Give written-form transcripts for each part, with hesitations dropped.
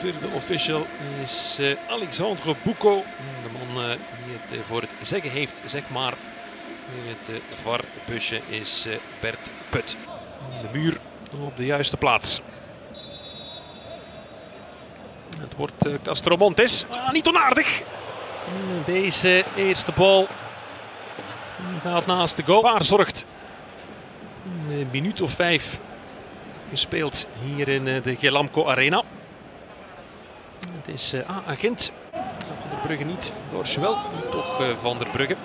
Vierde official is Alexandre Bucco. De man die het voor het zeggen heeft, zeg maar. In het VAR-busje is Bert Put. De muur op de juiste plaats. Het wordt Castro Montes. Niet onaardig. Deze eerste bal gaat naast de goal. Waar zorgt een minuut of 5 gespeeld hier in de Gelamco Arena. Het is KAA Gent. Van der Bruggen niet, Dorsch wel, toch Van der Bruggen.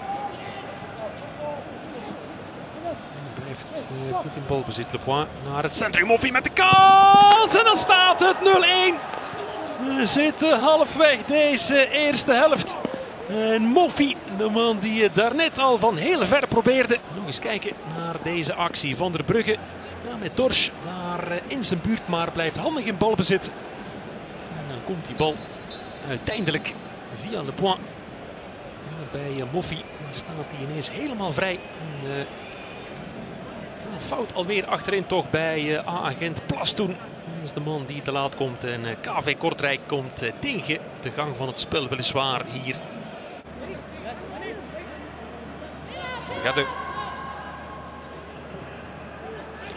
Blijft goed in balbezit. Le Point naar het centrum. Moffie met de kans en dan staat het 0-1. We zitten halfweg deze eerste helft. En Moffie, de man die het daarnet al van heel ver probeerde. Nog eens kijken naar deze actie. Van der Bruggen met Dorsch daar in zijn buurt, maar blijft handig in balbezit. En dan komt die bal uiteindelijk via Le Point. Bij Moffie staat hij ineens helemaal vrij. Een fout alweer achterin toch bij KAA Gent. Plastun is de man die te laat komt. En KV Kortrijk komt tegen de gang van het spel weliswaar hier.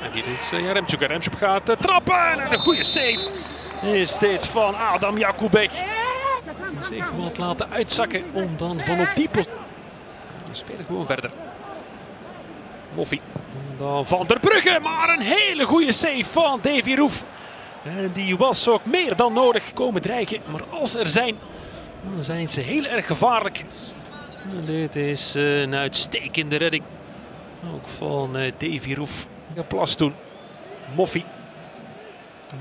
En hier is Yaremchuk. Yaremchuk gaat trappen. En een goede save is dit van Adam Jakubek. Zich wat laten uitzakken om dan van op die positie. We spelen gewoon verder. Moffie. Dan Van der Bruggen, maar een hele goede save van Davy Roef. En die was ook meer dan nodig komen dreigen. Maar als er zijn, dan zijn ze heel erg gevaarlijk. En dit is een uitstekende redding. Ook van Davy Roef. Plastun. Moffie.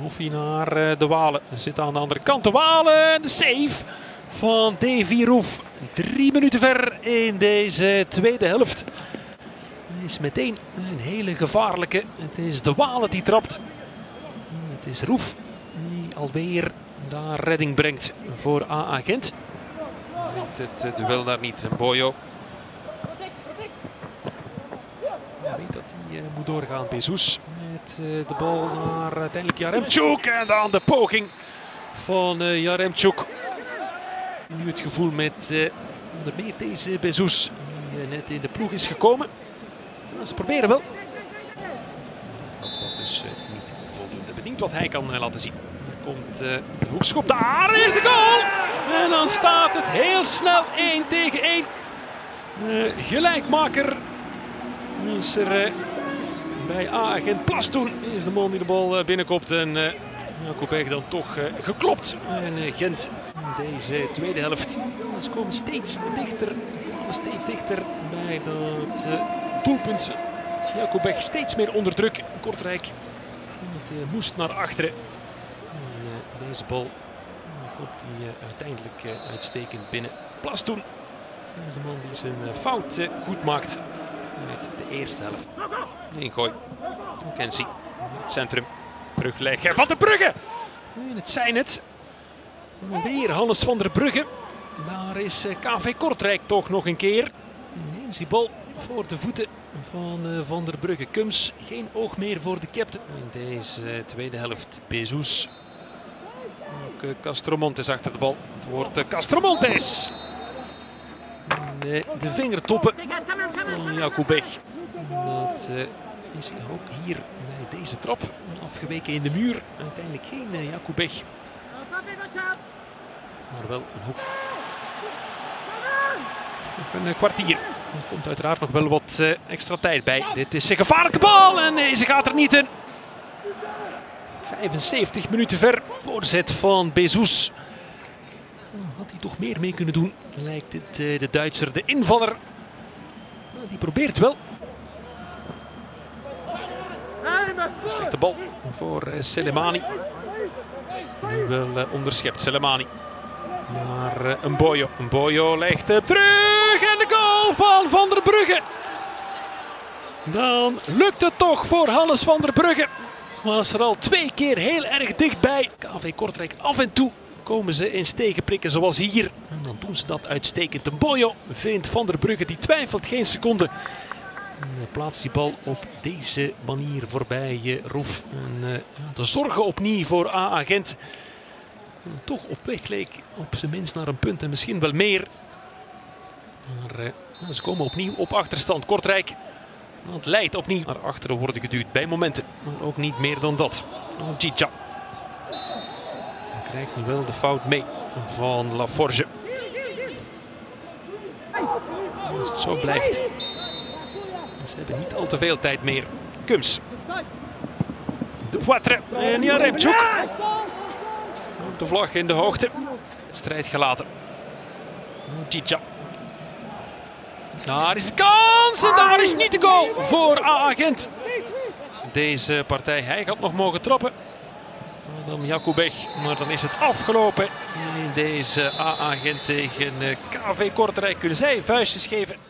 Moffie naar de Walen. Zit aan de andere kant de Walen. De save van Davy Roef. 3 minuten ver in deze tweede helft. Is meteen een hele gevaarlijke. Het is de Walen die trapt. Het is Roef die alweer daar redding brengt voor KAA Gent. Het duel daar niet. Mboyo. Ik denk dat hij moet doorgaan. Bezus met de bal naar uiteindelijk Yaremchuk. En dan de poging van Yaremchuk. Nu het gevoel met onder meer deze Bezus die net in de ploeg is gekomen. Ze proberen wel. Dat was dus niet voldoende. Benieuwd wat hij kan laten zien. Er komt de hoekschop. Daar is de goal! En dan staat het heel snel 1 tegen 1. Gelijkmaker. Is er bij KAA Gent. Plastun is de man die de bal binnenkomt. En Jacob Bech dan toch geklopt. En Gent in deze tweede helft. Ze komen steeds dichter. Bij dat... doelpunt. Jacob Bech steeds meer onder druk. Kortrijk. Het moest naar achteren. En, deze bal komt hij uiteindelijk uitstekend binnen. Plastun. Dat is de man die zijn fout goed maakt uit de eerste helft. Ingooi. Kenzie. Het centrum. Terugleggen. Van der Bruggen. En het zijn het. Weer Hannes van der Bruggen. Daar is KV Kortrijk toch nog een keer. Neemt die bal voor de voeten van Van der Bruggen. Kums, geen oog meer voor de captain. In deze tweede helft, Bezus. Ook Castro Montes achter de bal. Het wordt Castro Montes. De vingertoppen van Jakubek. Dat is ook hier bij deze trap. Afgeweken in de muur. Uiteindelijk geen Jakubek. Maar wel een hoek. Nog een kwartier. Er komt uiteraard nog wel wat extra tijd bij. Dit is een gevaarlijke bal en nee, ze gaat er niet in. 75 minuten ver. Voorzet van Bezus. Had hij toch meer mee kunnen doen? Lijkt het de Duitser, de invaller. Die probeert wel. Een slechte bal voor Selemani. Nu wel onderschept Selemani. Maar Mboyo. Mboyo legt hem terug en de goal van Van der Bruggen. Dan lukt het toch voor Hannes van der Bruggen. Was er al 2 keer heel erg dichtbij. KV Kortrijk, af en toe komen ze in stegenprikken zoals hier. En dan doen ze dat uitstekend. Mboyo vindt Van der Bruggen, die twijfelt geen seconde. En plaatst die bal op deze manier voorbij Roef. En de zorgen opnieuw voor KAA Gent. toch op weg leek op zijn minst naar een punt en misschien wel meer. Maar ze komen opnieuw op achterstand. Kortrijk, dat leidt opnieuw. Maar achteren worden geduwd bij momenten. Maar ook niet meer dan dat. Chicha krijgt nu wel de fout mee van Laforge. Als het zo blijft. Ze hebben niet al te veel tijd meer. Kums. De Poitre en Yaremchuk. De vlag in de hoogte. Het strijd gelaten. Chicha. Daar is de kans en daar is niet de goal voor KAA Gent. Deze partij, hij had nog mogen trappen. Adam Jakubek, maar dan is het afgelopen. Deze KAA Gent tegen KV Kortrijk. Kunnen zij vuistjes geven?